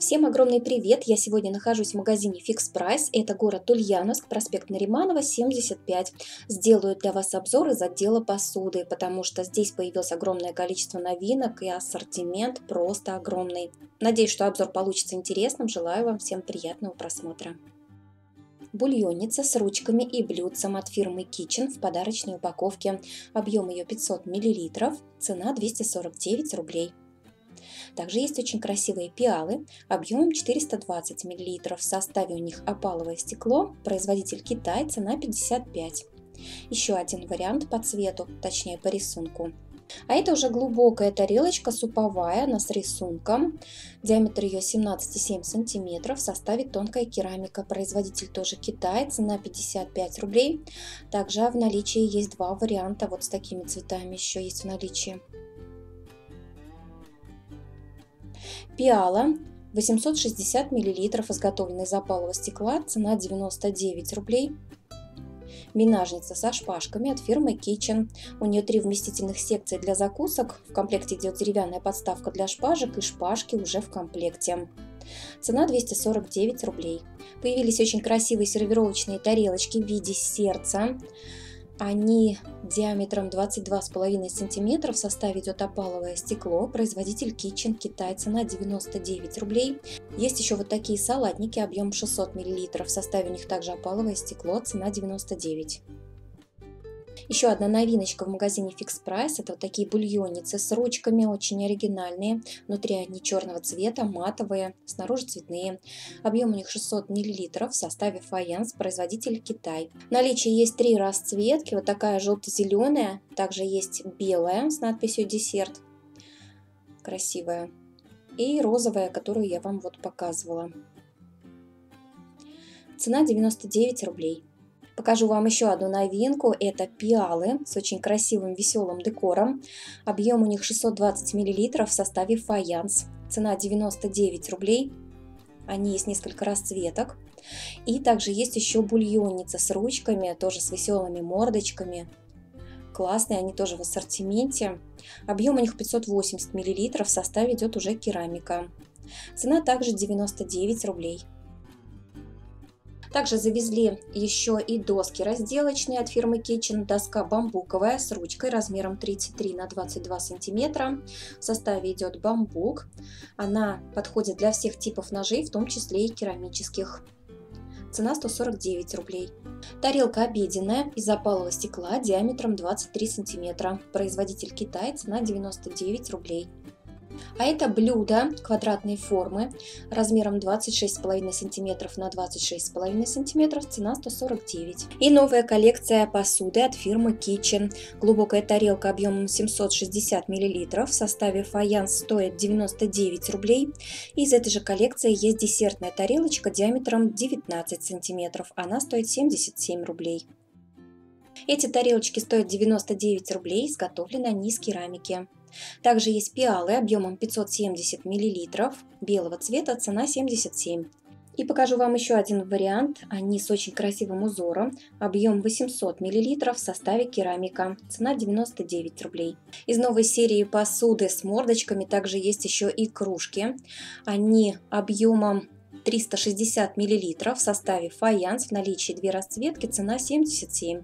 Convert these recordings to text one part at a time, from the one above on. Всем огромный привет! Я сегодня нахожусь в магазине Fix Price, это город Ульяновск, проспект Нариманова, 75. Сделаю для вас обзор из отдела посуды, потому что здесь появилось огромное количество новинок и ассортимент просто огромный. Надеюсь, что обзор получится интересным, желаю вам всем приятного просмотра. Бульонница с ручками и блюдцем от фирмы Kitchen в подарочной упаковке. Объем ее 500 мл, цена 249 рублей. Также есть очень красивые пиалы объемом 420 мл. В составе у них опаловое стекло, производитель Китай, цена 55. Еще один вариант по цвету, точнее по рисунку. А это уже глубокая тарелочка суповая, она с рисунком. Диаметр ее 17,7 см, в составе тонкая керамика. Производитель тоже Китай, цена 55 рублей. Также в наличии есть два варианта, вот с такими цветами еще есть в наличии. Пиала 860 мл, изготовленная из опалого стекла, цена 99 рублей. Минажница со шпажками от фирмы Kitchen. У нее три вместительных секции для закусок. В комплекте идет деревянная подставка для шпажек и шпажки уже в комплекте. Цена 249 рублей. Появились очень красивые сервировочные тарелочки в виде сердца. Они диаметром 22,5 см, в составе идет опаловое стекло, производитель Kitchen, Китай, цена 99 рублей. Есть еще вот такие салатники, объем 600 мл, в составе у них также опаловое стекло, цена 99. Еще одна новиночка в магазине Fix Price, это вот такие бульонницы с ручками, очень оригинальные, внутри они черного цвета, матовые, снаружи цветные. Объем у них 600 мл, в составе фаянс, производитель Китай. В наличии есть три расцветки, вот такая желто-зеленая, также есть белая с надписью «Десерт», красивая, и розовая, которую я вам вот показывала. Цена 99 рублей. Покажу вам еще одну новинку, это пиалы с очень красивым веселым декором, объем у них 620 мл, в составе фаянс, цена 99 рублей, они есть несколько расцветок. И также есть еще бульонница с ручками, тоже с веселыми мордочками, классные, они тоже в ассортименте, объем у них 580 мл, в составе идет уже керамика, цена также 99 рублей. Также завезли еще и доски разделочные от фирмы Kitchen. Доска бамбуковая с ручкой размером 33 на 22 см. В составе идет бамбук. Она подходит для всех типов ножей, в том числе и керамических. Цена 149 рублей. Тарелка обеденная из опалого стекла диаметром 23 см. Производитель Китай, цена 99 рублей. А это блюдо квадратной формы размером 26,5 см на 26,5 см, цена 149. И новая коллекция посуды от фирмы Kitchen. Глубокая тарелка объемом 760 мл, в составе фаянс, стоит 99 рублей. Из этой же коллекции есть десертная тарелочка диаметром 19 см, она стоит 77 рублей. Эти тарелочки стоят 99 рублей, изготовлены они из керамики. Также есть пиалы объемом 570 мл, белого цвета, цена 77. И покажу вам еще один вариант, они с очень красивым узором, объем 800 мл, в составе керамика, цена 99 рублей. Из новой серии посуды с мордочками также есть еще и кружки, они объемом 360 мл, в составе фаянс, в наличии две расцветки, цена 77.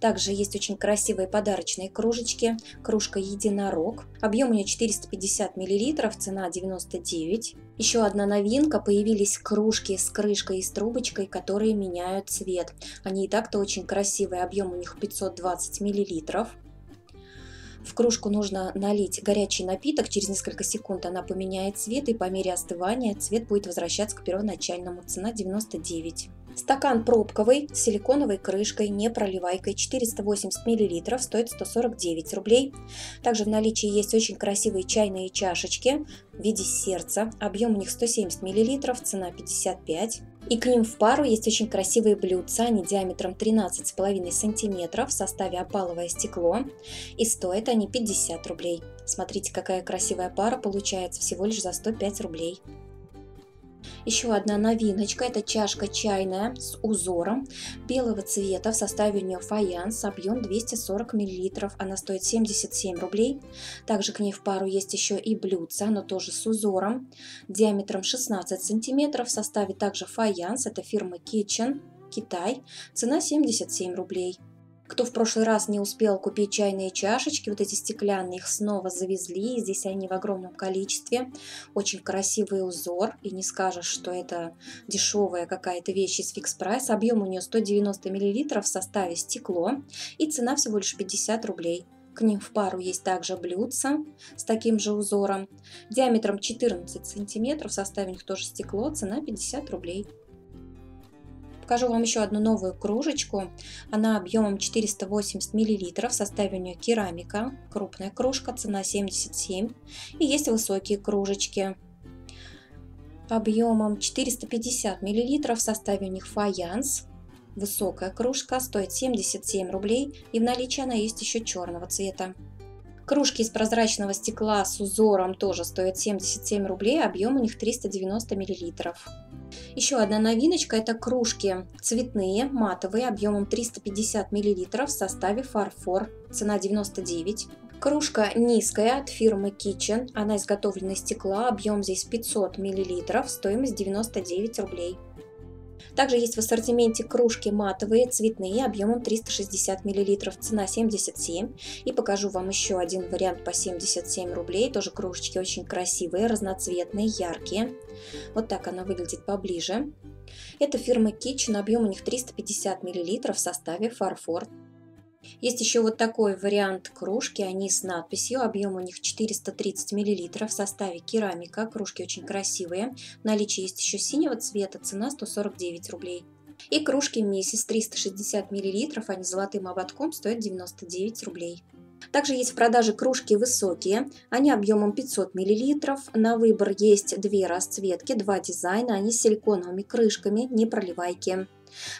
Также есть очень красивые подарочные кружечки, кружка единорог, объем у нее 450 мл, цена 99. Еще одна новинка, появились кружки с крышкой и с трубочкой, которые меняют цвет. Они и так-то очень красивые, объем у них 520 мл. В кружку нужно налить горячий напиток, через несколько секунд она поменяет цвет, и по мере остывания цвет будет возвращаться к первоначальному, цена 99. Стакан пробковый с силиконовой крышкой, не проливайкой, 480 мл, стоит 149 рублей. Также в наличии есть очень красивые чайные чашечки в виде сердца, объем у них 170 мл, цена 55. И к ним в пару есть очень красивые блюдца, они диаметром 13,5 см, в составе опаловое стекло, и стоят они 50 рублей. Смотрите, какая красивая пара получается, всего лишь за 105 рублей. Еще одна новиночка, это чашка чайная с узором белого цвета, в составе у нее фаянс, объем 240 мл, она стоит 77 рублей. Также к ней в пару есть еще и блюдце, оно тоже с узором, диаметром 16 см, в составе также фаянс, это фирмы Kitchen, Китай, цена 77 рублей. Кто в прошлый раз не успел купить чайные чашечки, вот эти стеклянные, их снова завезли, здесь они в огромном количестве, очень красивый узор, и не скажешь, что это дешевая какая-то вещь из Fix Price, объем у нее 190 мл, в составе стекло, и цена всего лишь 50 рублей. К ним в пару есть также блюдца с таким же узором, диаметром 14 см, в составе у них тоже стекло, цена 50 рублей. Покажу вам еще одну новую кружечку, она объемом 480 мл, в составе у нее керамика, крупная кружка, цена 77 рублей, и есть высокие кружечки объемом 450 мл, в составе у них фаянс, высокая кружка, стоит 77 рублей, и в наличии она есть еще черного цвета. Кружки из прозрачного стекла с узором тоже стоят 77 рублей, объем у них 390 мл. Еще одна новиночка, это кружки цветные, матовые, объемом 350 мл, в составе фарфор, цена 99 рублей. Кружка низкая от фирмы Kitchen, она изготовлена из стекла, объем здесь 500 мл, стоимость 99 рублей. Также есть в ассортименте кружки матовые, цветные, объемом 360 мл, цена 77. И покажу вам еще один вариант по 77 рублей, тоже кружечки очень красивые, разноцветные, яркие. Вот так она выглядит поближе. Это фирма Kitchen, объем у них 350 мл, в составе фарфор. Есть еще вот такой вариант кружки, они с надписью, объем у них 430 мл, в составе керамика, кружки очень красивые, в наличии есть еще синего цвета, цена 149 рублей. И кружки Миссис 360 мл, они с золотым ободком, стоят 99 рублей. Также есть в продаже кружки высокие, они объемом 500 мл, на выбор есть две расцветки, два дизайна, они с силиконовыми крышками, не проливайки,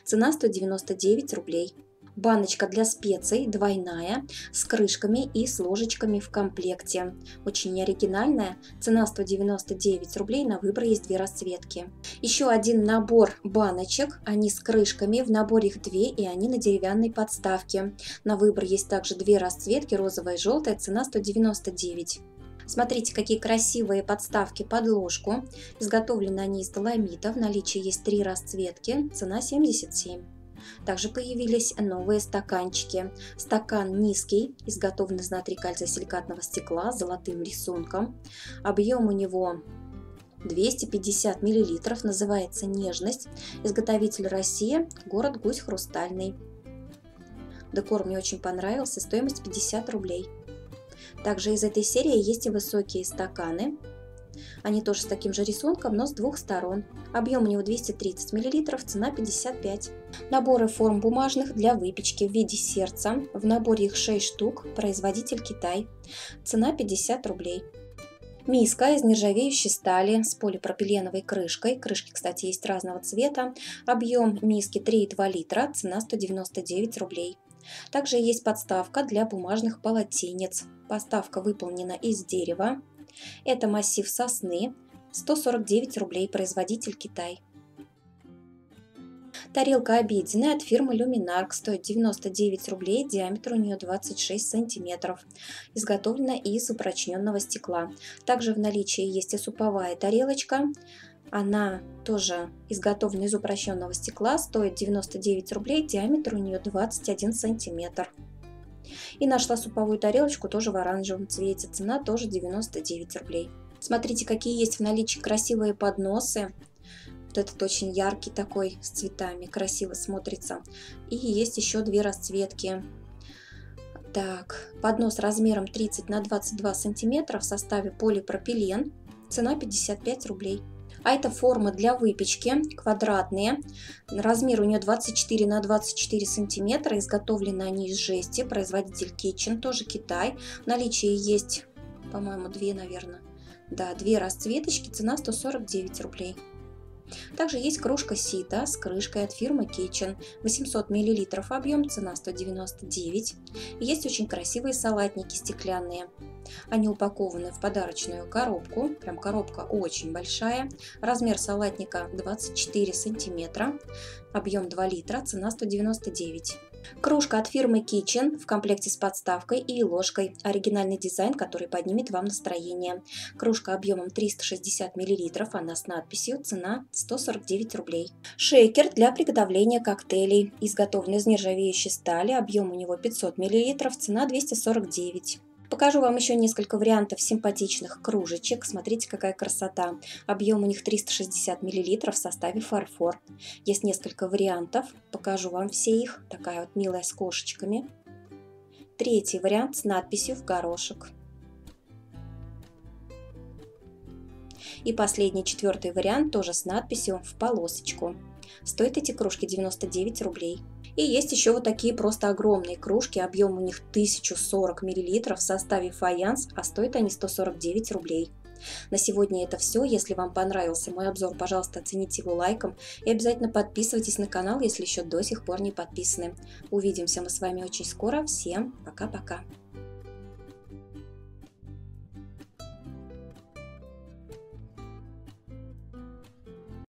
цена 199 рублей. Баночка для специй двойная, с крышками и с ложечками в комплекте. Очень оригинальная, цена 199 рублей, на выбор есть две расцветки. Еще один набор баночек, они с крышками, в наборе их две, и они на деревянной подставке. На выбор есть также две расцветки, розовая и желтая, цена 199 рублей. Смотрите, какие красивые подставки под ложку, изготовлены они из доломита, в наличии есть три расцветки, цена 77 рублей. Также появились новые стаканчики. Стакан низкий, изготовлен из натрия кальция силикатного стекла с золотым рисунком. Объем у него 250 мл, называется «Нежность». Изготовитель Россия, город Гусь-Хрустальный. Декор мне очень понравился, стоимость 50 рублей. Также из этой серии есть и высокие стаканы. Они тоже с таким же рисунком, но с двух сторон. Объем у него 230 мл, цена 55 рублей. Наборы форм бумажных для выпечки в виде сердца. В наборе их 6 штук, производитель Китай. Цена 50 рублей. Миска из нержавеющей стали с полипропиленовой крышкой. Крышки, кстати, есть разного цвета. Объем миски 3,2 литра, цена 199 рублей. Также есть подставка для бумажных полотенец. Подставка выполнена из дерева. Это массив сосны, 149 рублей, производитель Китай. Тарелка обеденная от фирмы Luminarc, стоит 99 рублей, диаметр у нее 26 сантиметров. Изготовлена из упрочненного стекла. Также в наличии есть и суповая тарелочка. Она тоже изготовлена из упрочненного стекла, стоит 99 рублей, диаметр у нее 21 сантиметр. И нашла суповую тарелочку тоже в оранжевом цвете, цена тоже 99 рублей. Смотрите, какие есть в наличии красивые подносы. Вот этот очень яркий такой, с цветами, красиво смотрится. И есть еще две расцветки. Так, поднос размером 30 на 22 сантиметра, в составе полипропилен, цена 55 рублей. А это формы для выпечки, квадратные, размер у нее 24 на 24 сантиметра, изготовлены они из жести, производитель Kitchen, тоже Китай, в наличии есть, по-моему, две, наверное, да, две расцветочки, цена 149 рублей. Также есть кружка сита с крышкой от фирмы Kitchen, 800 мл объем, цена 199. Есть очень красивые салатники стеклянные. Они упакованы в подарочную коробку, прям коробка очень большая. Размер салатника 24 сантиметра, объем 2 литра, цена 199. Кружка от фирмы Kitchen в комплекте с подставкой и ложкой. Оригинальный дизайн, который поднимет вам настроение. Кружка объемом 360 мл, она с надписью, цена 149 рублей. Шейкер для приготовления коктейлей, изготовлен из нержавеющей стали, объем у него 500 мл, цена 249. Покажу вам еще несколько вариантов симпатичных кружечек. Смотрите, какая красота. Объем у них 360 мл в составе фарфор. Есть несколько вариантов. Покажу вам все их. Такая вот милая с кошечками. Третий вариант с надписью в горошек. И последний, четвертый вариант тоже с надписью в полосочку. Стоят эти кружки 99 рублей. И есть еще вот такие просто огромные кружки, объем у них 1040 мл в составе фаянс, а стоят они 149 рублей. На сегодня это все. Если вам понравился мой обзор, пожалуйста, оцените его лайком и обязательно подписывайтесь на канал, если еще до сих пор не подписаны. Увидимся мы с вами очень скоро. Всем пока-пока!